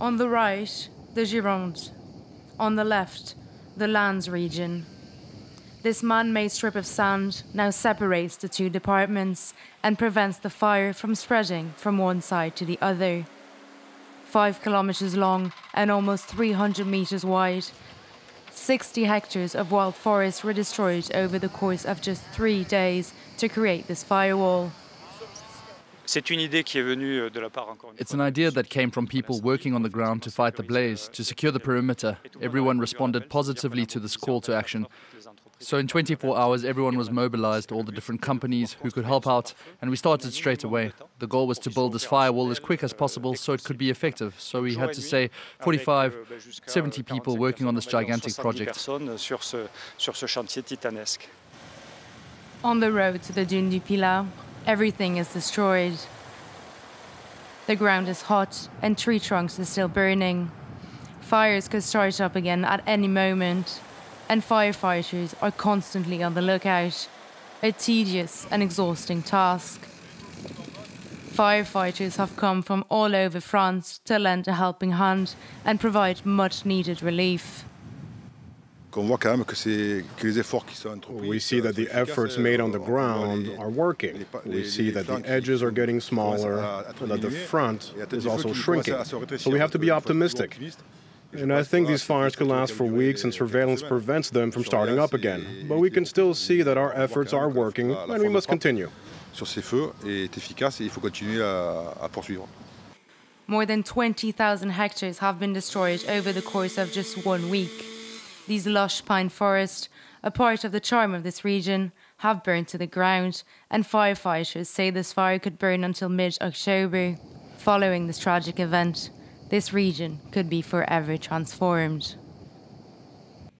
On the right, the Gironde. On the left, the Landes region. This man-made strip of sand now separates the two departments and prevents the fire from spreading from one side to the other. 5 kilometers long and almost 300 meters wide, 60 hectares of wild forest were destroyed over the course of just 3 days to create this firewall. It's an idea that came from people working on the ground to fight the blaze, to secure the perimeter. Everyone responded positively to this call to action. So in 24 hours, everyone was mobilized, all the different companies who could help out, and we started straight away. The goal was to build this firewall as quick as possible so it could be effective. So we had to say 45, 70 people working on this gigantic project. On the road to the Dune du Pilar, everything is destroyed. The ground is hot and tree trunks are still burning. Fires could start up again at any moment. And firefighters are constantly on the lookout, a tedious and exhausting task. Firefighters have come from all over France to lend a helping hand and provide much-needed relief. We see that the efforts made on the ground are working. We see that the edges are getting smaller, and that the front is also shrinking. So we have to be optimistic. And I think these fires could last for weeks, and surveillance prevents them from starting up again. But we can still see that our efforts are working, and we must continue. More than 20,000 hectares have been destroyed over the course of just 1 week. These lush pine forests, a part of the charm of this region, have burned to the ground, and firefighters say this fire could burn until mid-October. Following this tragic event, this region could be forever transformed.